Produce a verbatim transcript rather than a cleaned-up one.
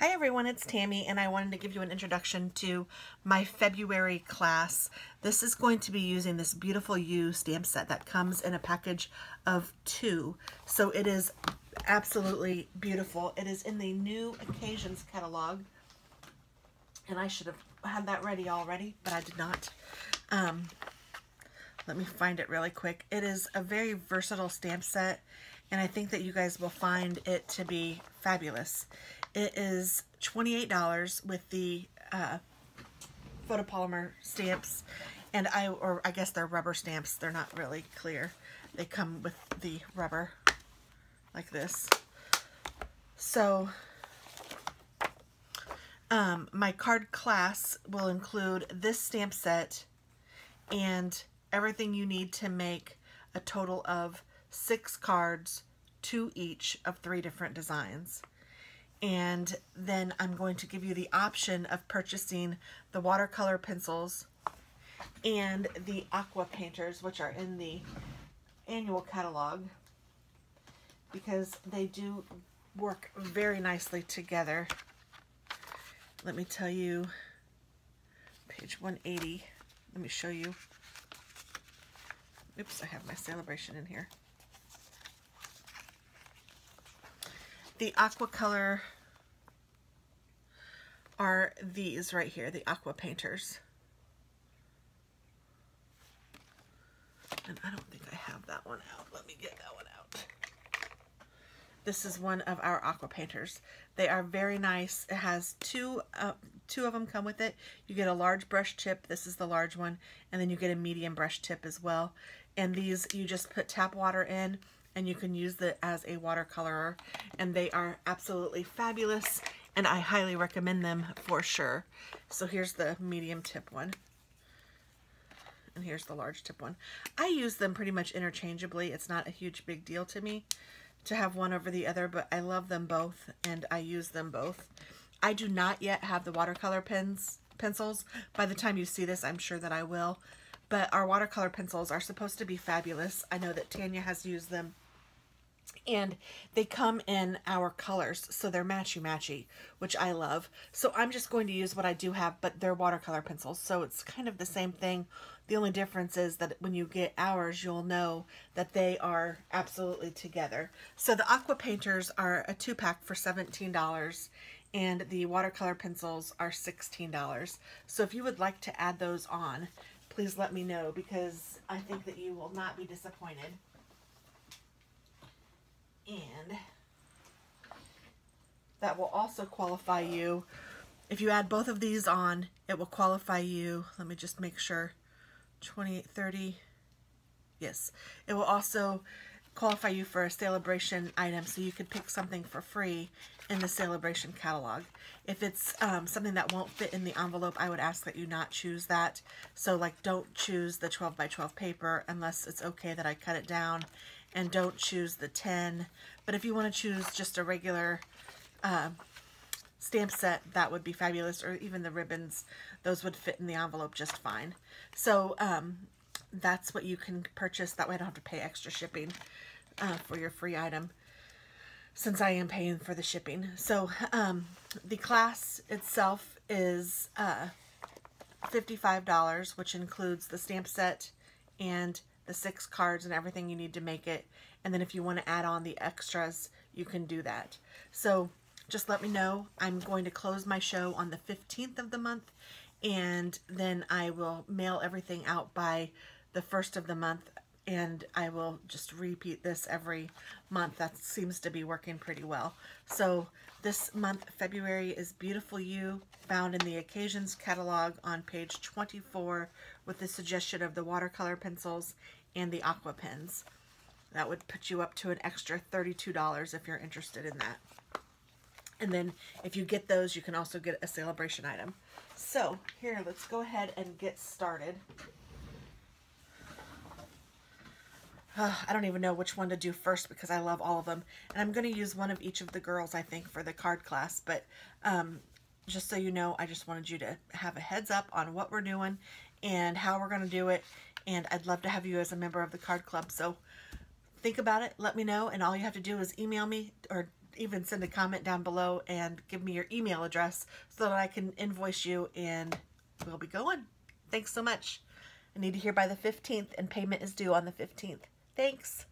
Hi everyone, it's Tammy, and I wanted to give you an introduction to my February class. This is going to be using this Beautiful You stamp set that comes in a package of two. So it is absolutely beautiful. It is in the New Occasions catalog, and I should have had that ready already, but I did not. Um, let me find it really quick. It is a very versatile stamp set, and I think that you guys will find it to be fabulous. It is twenty-eight dollars with the uh, photopolymer stamps, and I, or I guess they're rubber stamps. They're not really clear. They come with the rubber like this. So um, my card class will include this stamp set and everything you need to make a total of six cards, two each of three different designs. And then I'm going to give you the option of purchasing the watercolor pencils and the Aqua Painters, which are in the annual catalog, because they do work very nicely together. Let me tell you, page one eighty, let me show you. Oops, I have my celebration in here. The aquacolor are these right here, the Aqua Painters. And I don't think I have that one out. Let me get that one out. This is one of our Aqua Painters. They are very nice. It has two, uh, two of them come with it. You get a large brush tip. This is the large one. And then you get a medium brush tip as well. And these, you just put tap water in, and you can use it as a watercolor, and they are absolutely fabulous, and I highly recommend them for sure. So here's the medium tip one, and here's the large tip one. I use them pretty much interchangeably. It's not a huge big deal to me to have one over the other, but I love them both, and I use them both. I do not yet have the watercolor pens, pencils. By the time you see this, I'm sure that I will. But our watercolor pencils are supposed to be fabulous. I know that Tanya has used them, and they come in our colors, so they're matchy-matchy, which I love. So I'm just going to use what I do have, but they're watercolor pencils, so it's kind of the same thing. The only difference is that when you get ours, you'll know that they are absolutely together. So the Aqua Painters are a two-pack for seventeen dollars, and the watercolor pencils are sixteen dollars. So if you would like to add those on, please let me know, because I think that you will not be disappointed. And that will also qualify you. If you add both of these on, it will qualify you. Let me just make sure. twenty, thirty. Yes. It will also qualify you for a celebration item, so you could pick something for free in the celebration catalog. If it's um, something that won't fit in the envelope, I would ask that you not choose that. So like, don't choose the twelve by twelve paper unless it's okay that I cut it down, and don't choose the ten. But if you want to choose just a regular uh, stamp set, that would be fabulous, or even the ribbons. Those would fit in the envelope just fine. So um, that's what you can purchase. That way I don't have to pay extra shipping uh, for your free item, since I am paying for the shipping. So um, the class itself is uh, fifty-five dollars, which includes the stamp set and the six cards and everything you need to make it. And then if you want to add on the extras, you can do that. So just let me know. I'm going to close my show on the fifteenth of the month, and then I will mail everything out by the first of the month, and I will just repeat this every month. That seems to be working pretty well. So this month, February, is Beautiful You, found in the Occasions catalog on page twenty-four, with the suggestion of the watercolor pencils and the aqua pens. That would put you up to an extra thirty-two dollars if you're interested in that. And then if you get those, you can also get a celebration item. So here, let's go ahead and get started. Uh, I don't even know which one to do first, because I love all of them. And I'm going to use one of each of the girls, I think, for the card class. But um, just so you know, I just wanted you to have a heads up on what we're doing and how we're going to do it. And I'd love to have you as a member of the card club. So think about it. Let me know. And all you have to do is email me or even send a comment down below and give me your email address so that I can invoice you, and we'll be going. Thanks so much. I need to hear by the fifteenth, and payment is due on the fifteenth. Thanks.